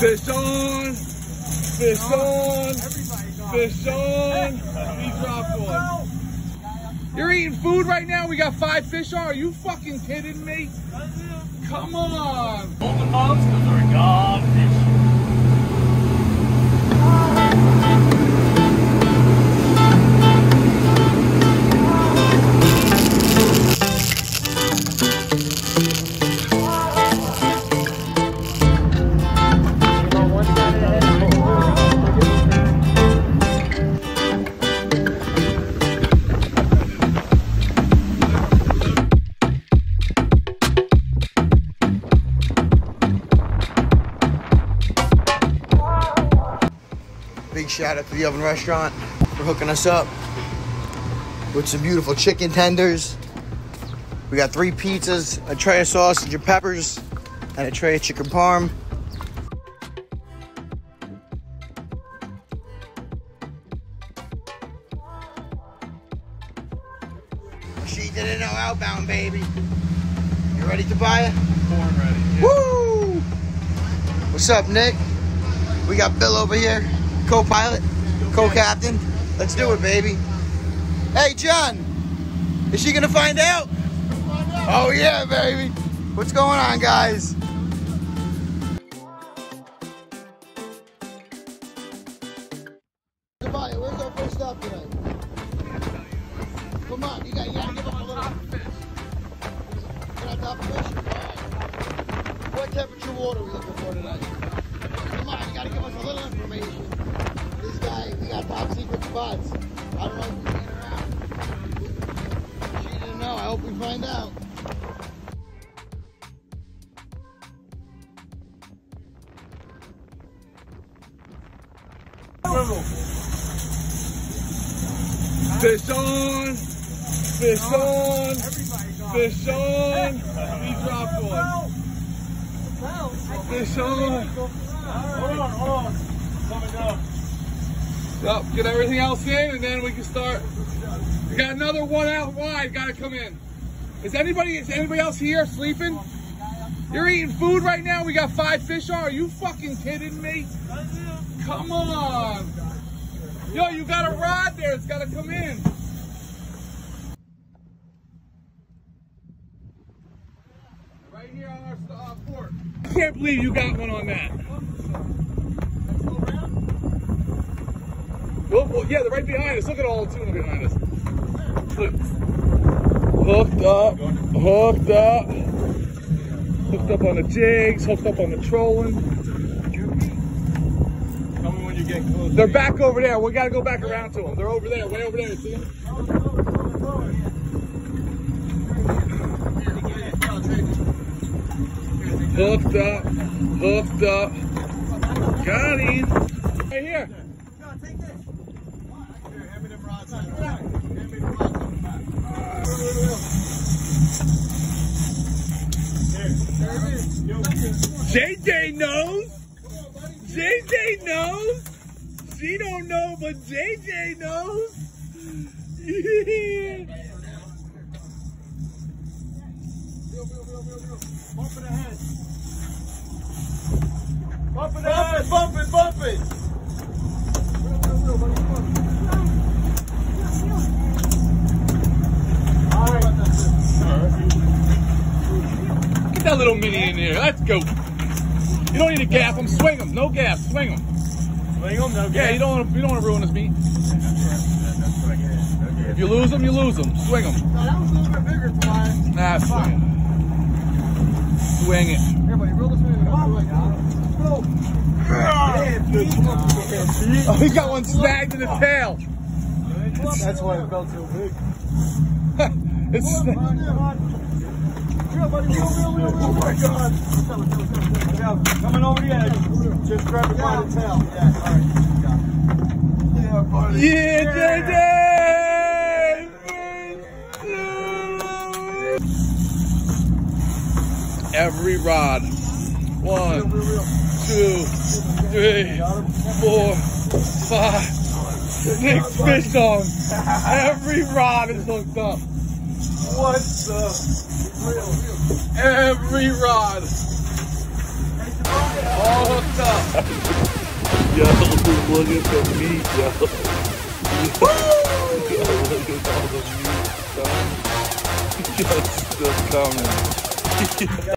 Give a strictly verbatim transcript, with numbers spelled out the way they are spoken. Fish on, fish on, fish on. He dropped one. You're eating food right now? We got five fish on? Are you fucking kidding me? Come on. Golden moms, because they're god fish. Shout out to the Oven Restaurant for hooking us up with some beautiful chicken tenders. We got three pizzas, a tray of sausage and peppers, and a tray of chicken parm. She didn't know outbound, baby. You ready to buy it? Born ready. Yeah. Woo! What's up, Nick? We got Bill over here. Co-pilot, co-captain. Let's do it, baby. Hey, John, is she gonna find out? Oh yeah, baby. What's going on, guys? Goodbye. Where's our first stop tonight? Come on, you gotta, you gotta give up a little. Can I top fish? Right. What temperature water are we looking for tonight? Come on, you gotta give us a little information. This guy, we got top secret spots. I don't know if we can get around. She didn't know. I hope we find out. Fish on, fish on, fish on. He dropped one. Fish on. Hold on, hold on. Coming up. Yep, get everything else in and then we can start. We got another one out wide, gotta come in. Is anybody is anybody else here sleeping? You're eating food right now? We got five fish on? Are you fucking kidding me? Come on. Yo, you got a rod there, it's gotta come in. Right here on our uh, port. I can't believe you got one on that. Well, well, yeah, they're right behind us. Look at all two of them behind us. Look. Hooked up, hooked up, hooked up on the jigs, hooked up on the trolling. Tell me when you get close. They're back over there. We gotta go back around to them. They're over there, way over there. See them? Hooked up, hooked up. Got him. Right here. J J knows. J J knows. She don't know, but J J knows. Yeah. Bump it ahead. Bump it ahead. Bump it, bump it, bump it. Get that little mini in there. Let's go. You don't need to gaff them. Swing them. No gaff. Swing them. Swing them. No gaff. Yeah, you don't want to. You don't want to ruin this meat. If you lose them, you lose them. Swing them. No, that was a little bit bigger for mine. Nah, swing it. Swing it. Everybody, roll this way. Let's go. Oh, he got one snagged in the tail. That's why it felt so big. It's oh my god. Coming over the edge. Just grab it by the tail. Yeah, alright. Yeah, J J! Every rod. One, two, three, four, five, six fish on. Every rod is hooked up. What the? Every rod. All hooked up. Yo, look at the meat, yo. Woo! Yo, look at all the meat, yo. Just the coming.